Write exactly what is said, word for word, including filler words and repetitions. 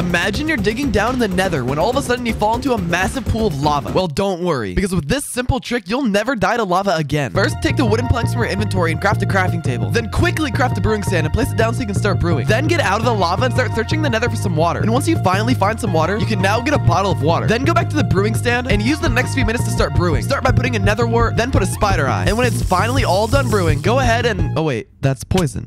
Imagine you're digging down in the nether when all of a sudden you fall into a massive pool of lava. Well, don't worry, because with this simple trick, you'll never die to lava again. First, take the wooden planks from your inventory and craft a crafting table. Then quickly craft the brewing stand and place it down so you can start brewing. Then get out of the lava and start searching the nether for some water. And once you finally find some water, you can now get a bottle of water. Then go back to the brewing stand and use the next few minutes to start brewing. Start by putting a nether wart, then put a spider eye. And when it's finally all done brewing, go ahead and... oh wait, that's poison.